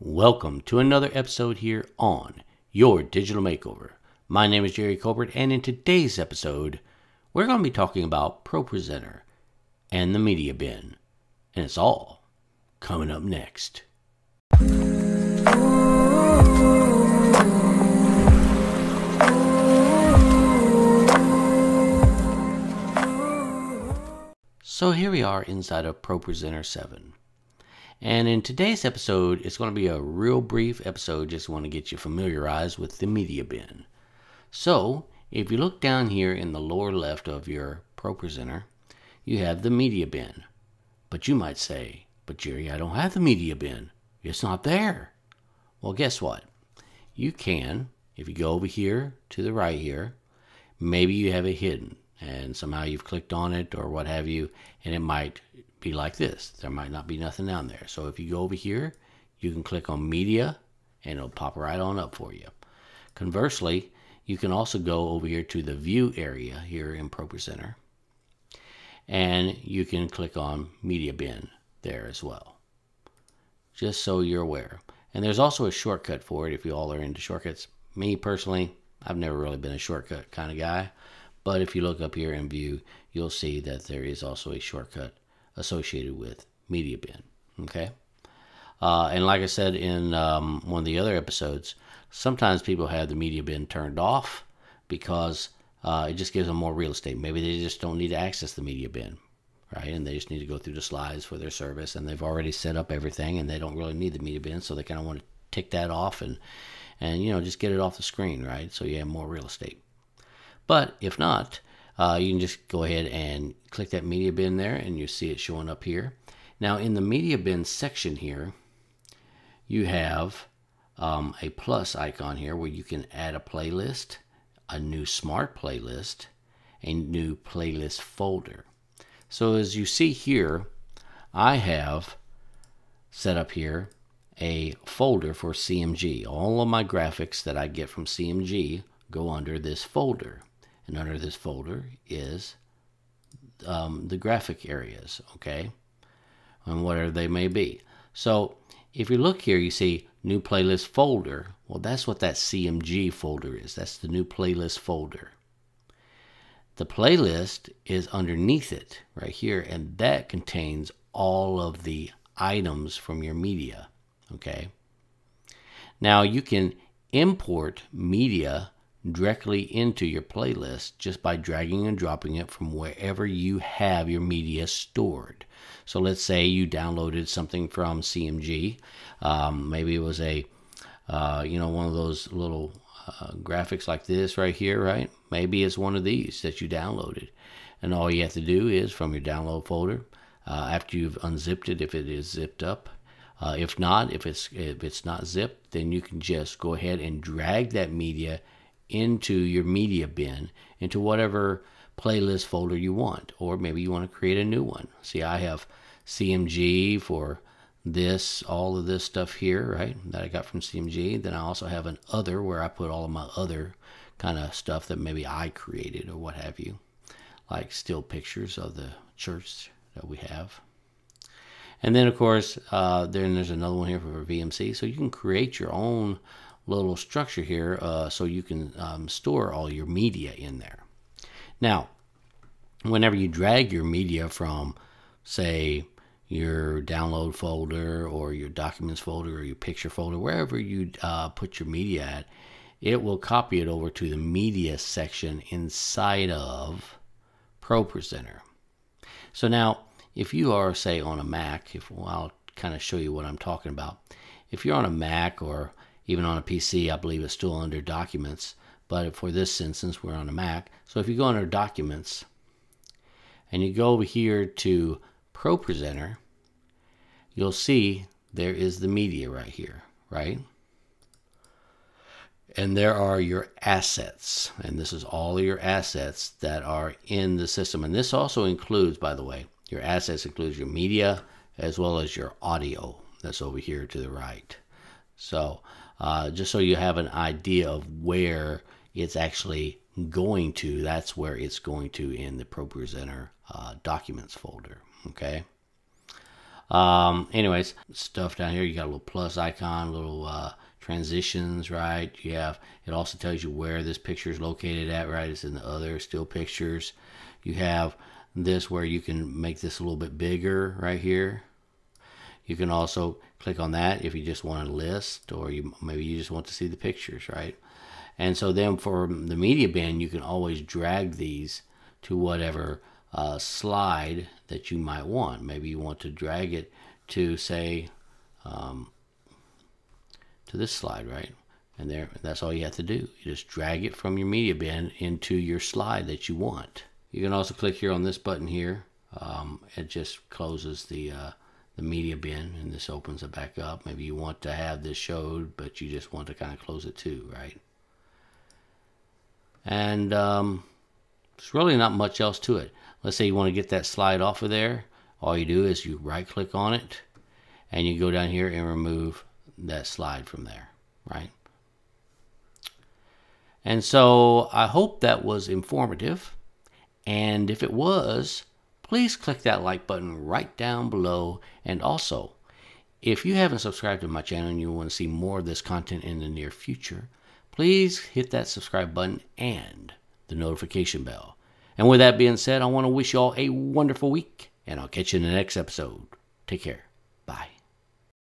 Welcome to another episode here on Your Digital Makeover. My name is Jerry Colbert, and in today's episode, we're going to be talking about ProPresenter and the Media Bin. And it's all coming up next. So here we are inside of ProPresenter 7. And in today's episode, it's going to be a real brief episode. Just want to get you familiarized with the Media Bin. So if you look down here in the lower left of your ProPresenter, you have the Media Bin. But you might say, but Jerry, I don't have the Media Bin. It's not there. Well, guess what? You can, if you go over here to the right here, maybe you have it hidden. And somehow you've clicked on it or what have you, and it might be like this. There might not be nothing down there. So if you go over here, you can click on Media, and it'll pop right on up for you. Conversely, you can also go over here to the View area here in ProPresenter, and you can click on Media Bin there as well, just so you're aware. And there's also a shortcut for it if you all are into shortcuts. Me, personally, I've never really been a shortcut kind of guy. But if you look up here in View, you'll see that there is also a shortcut associated with Media Bin, okay? And like I said in one of the other episodes, sometimes people have the Media Bin turned off because it just gives them more real estate. Maybe they just don't need to access the Media Bin, right? And they just need to go through the slides for their service, and they've already set up everything, and they don't really need the Media Bin, so they kind of want to tick that off and you know, just get it off the screen, right? So you have more real estate. But if not, you can just go ahead and click that Media Bin there, and you see it showing up here. Now in the Media Bin section here, you have a plus icon here where you can add a playlist, a new smart playlist, a new playlist folder. So as you see here, I have set up here a folder for CMG. All of my graphics that I get from CMG go under this folder. And under this folder is the graphic areas, okay? And whatever they may be. So if you look here, you see new playlist folder. Well, that's what that CMG folder is. That's the new playlist folder. The playlist is underneath it right here, and that contains all of the items from your media, okay? Now you can import media directly into your playlist just by dragging and dropping it from wherever you have your media stored. So let's say you downloaded something from CMG. Maybe it was a, you know, one of those little graphics like this right here, right? Maybe it's one of these that you downloaded. And all you have to do is from your download folder, after you've unzipped it, if it is zipped up, if not, if it's not zipped, then you can just go ahead and drag that media into your Media Bin, into whatever playlist folder you want, or maybe you want to create a new one. See, I have CMG for this, all of this stuff here, right, that I got from CMG. Then I also have an other where I put all of my other kind of stuff that maybe I created or what have you, like still pictures of the church that we have. And then, of course, then there's another one here for VMC, so you can create your own little structure here, so you can store all your media in there. Now, whenever you drag your media from, say, your download folder or your documents folder or your picture folder, wherever you put your media at, it will copy it over to the media section inside of ProPresenter. So now, if you are, say, on a Mac, I'll kind of show you what I'm talking about. If you're on a Mac or even on a PC, I believe it's still under Documents, but for this instance, we're on a Mac. So if you go under Documents, and you go over here to ProPresenter, you'll see there is the media right here, right? And there are your assets, and this is all of your assets that are in the system. And this also includes, by the way, your assets includes your media, as well as your audio. That's over here to the right. So just so you have an idea of where it's actually going to, that's where it's going to in the ProPresenter documents folder, okay? Anyways, stuff down here, you got a little plus icon, little transitions, right? You have, it also tells you where this picture is located at, right? It's in the other still pictures. You have this where you can make this a little bit bigger right here. You can also click on that if you just want a list, or you maybe you just want to see the pictures, right? And so then for the media bin, you can always drag these to whatever slide that you might want. Maybe you want to drag it to, say, to this slide, right? And there, that's all you have to do. You just drag it from your media bin into your slide that you want. You can also click here on this button here. It just closes the media bin, and this opens it back up. Maybe you want to have this showed, but you just want to kind of close it too, right? And there's really not much else to it. Let's say you want to get that slide off of there. All you do is you right click on it, and you go down here and remove that slide from there, right? And so I hope that was informative. And if it was, please click that like button right down below. And also, if you haven't subscribed to my channel and you want to see more of this content in the near future, please hit that subscribe button and the notification bell. And with that being said, I want to wish you all a wonderful week, and I'll catch you in the next episode. Take care.